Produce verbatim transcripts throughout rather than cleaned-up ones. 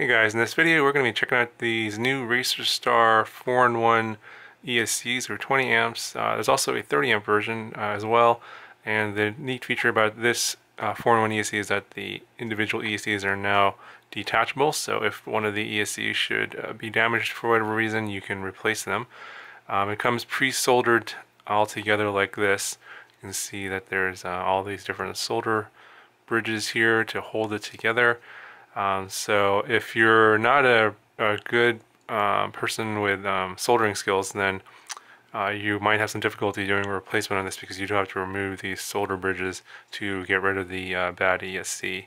Hey guys, in this video we're going to be checking out these new RacerStar four in one E S Cs for twenty amps. Uh, there's also a thirty amp version uh, as well, and the neat feature about this uh, four in one E S C is that the individual E S Cs are now detachable, so if one of the E S Cs should uh, be damaged for whatever reason, you can replace them. Um, it comes pre-soldered all together like this. You can see that there's uh, all these different solder bridges here to hold it together. Um, so if you're not a, a good uh, person with um, soldering skills, then uh, you might have some difficulty doing a replacement on this, because you do have to remove these solder bridges to get rid of the uh, bad E S C.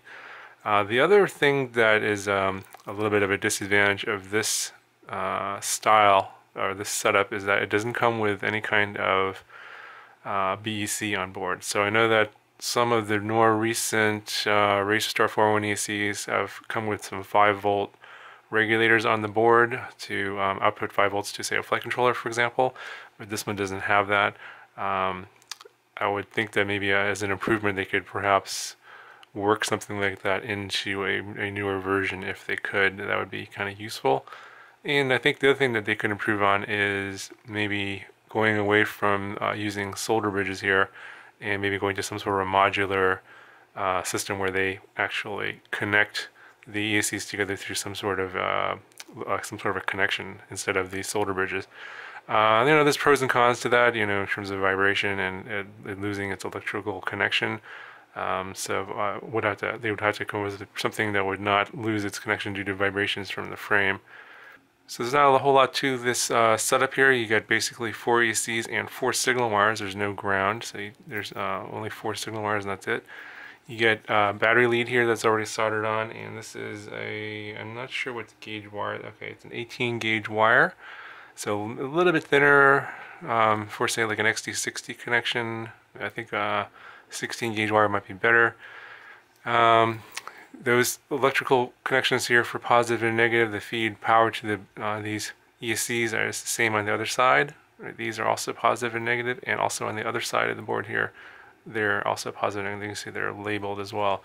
Uh, the other thing that is um, a little bit of a disadvantage of this uh, style or this setup is that it doesn't come with any kind of uh, B E C on board. So I know that some of the more recent uh, RacerStar four oh one E S Cs have come with some five volt regulators on the board to um, output five volts to, say, a flight controller, for example, but this one doesn't have that. Um, I would think that maybe uh, as an improvement they could perhaps work something like that into a, a newer version if they could. That would be kind of useful. And I think the other thing that they could improve on is maybe going away from uh, using solder bridges here, and maybe going to some sort of modular uh, system where they actually connect the E S Cs together through some sort of uh, uh, some sort of a connection instead of these solder bridges. Uh, you know, there's pros and cons to that, you know, in terms of vibration and it, it losing its electrical connection. Um, so uh, would have to, they would have to come with something that would not lose its connection due to vibrations from the frame. So there's not a whole lot to this uh, setup here. You got basically four E S Cs and four signal wires. There's no ground, so you, there's uh, only four signal wires, and that's it. You get a uh, battery lead here that's already soldered on, and this is a, I'm not sure what gauge wire, okay, it's an eighteen gauge wire. So a little bit thinner um, for, say, like an X T sixty connection. I think uh, sixteen gauge wire might be better. Um, Those electrical connections here for positive and negative, the feed power to the uh, these E S Cs are the same on the other side. Right? These are also positive and negative, and also on the other side of the board here, they're also positive and negative. You can see they're labeled as well.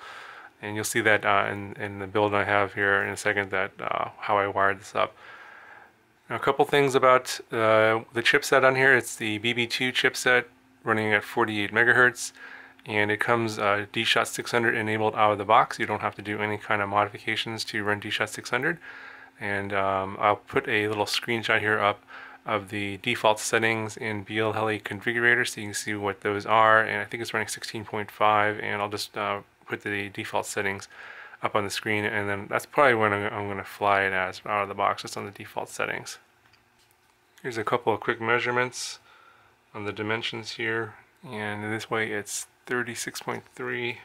And you'll see that uh, in, in the build I have here in a second, that uh, how I wired this up. Now, a couple things about uh, the chipset on here. It's the B B two chipset running at forty-eight megahertz. And it comes uh, DShot six hundred enabled out of the box. You don't have to do any kind of modifications to run DShot six hundred. And um, I'll put a little screenshot here up of the default settings in BLHeli configurator, so you can see what those are. And I think it's running sixteen point five, and I'll just uh, put the default settings up on the screen, and then that's probably when I'm, I'm going to fly it as out of the box, just on the default settings. Here's a couple of quick measurements on the dimensions here, and this way it's thirty-six point three.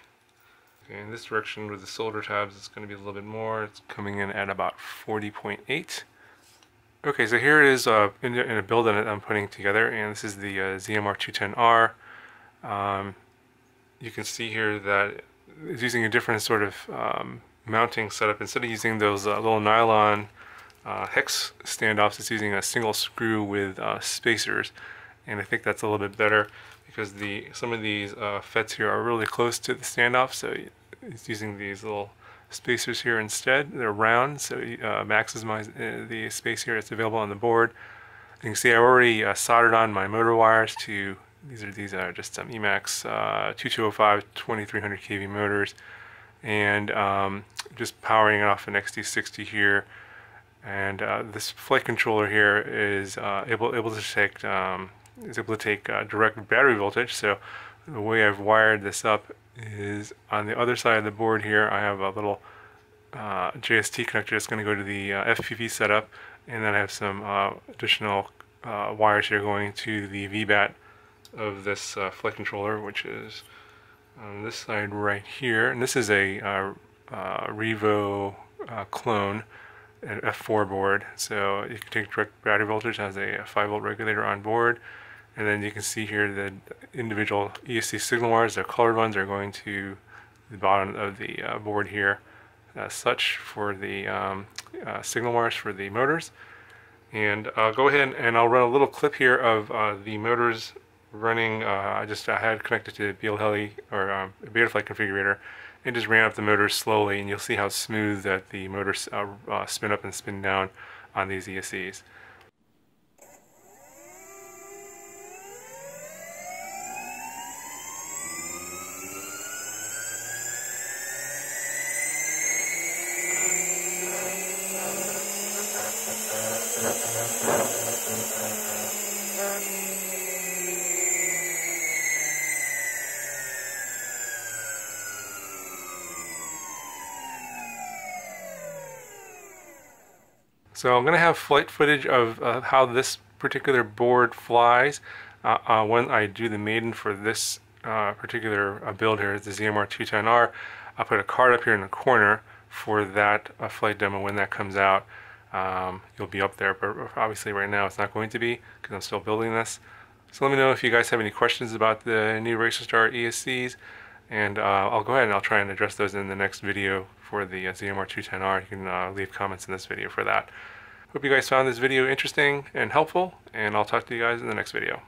Okay, in this direction with the solder tabs it's going to be a little bit more. It's coming in at about forty point eight. Okay, so here it is uh, in, in a build that I'm putting together, and this is the uh, Z M R two ten R. Um, you can see here that it's using a different sort of um, mounting setup. Instead of using those uh, little nylon uh, hex standoffs, it's using a single screw with uh, spacers, and I think that's a little bit better, because the some of these uh, F E Ts here are really close to the standoff, so it's using these little spacers here instead. They're round, so uh, maximize the space here that's available on the board. You can see I already uh, soldered on my motor wires to, these are these are just some Emax uh, twenty-two oh five twenty-three hundred K V motors, and um, just powering it off an X T sixty here. And uh, this flight controller here is uh, able able to detect. Um, is able to take uh, direct battery voltage. So the way I've wired this up is on the other side of the board here. I have a little uh, J S T connector that's going to go to the uh, F P V setup, and then I have some uh, additional uh, wires here going to the V BAT of this uh, flight controller, which is on this side right here. And this is a uh, uh, Revo uh, clone, an F four board, so it can take direct battery voltage. It has a five volt regulator on board. And then you can see here the individual E S C signal wires, the colored ones, are going to the bottom of the uh, board here, as such, for the um, uh, signal wires for the motors. And I'll go ahead and I'll run a little clip here of uh, the motors running. Uh, I just I had connected to the BLHeli or um, Betaflight configurator, and just ram up the motor slowly, and you'll see how smooth that the motors uh, uh, spin up and spin down on these E S Cs. So I'm going to have flight footage of uh, how this particular board flies uh, uh, when I do the maiden for this uh, particular uh, build here, the Z M R two ten R. I'll put a card up here in the corner for that uh, flight demo. When that comes out, um, you'll be up there, but obviously right now it's not going to be because I'm still building this. So let me know if you guys have any questions about the new RacerStar E S Cs, and uh, I'll go ahead and I'll try and address those in the next video for the uh, Z M R two ten R. You can uh, leave comments in this video for that. Hope you guys found this video interesting and helpful, and I'll talk to you guys in the next video.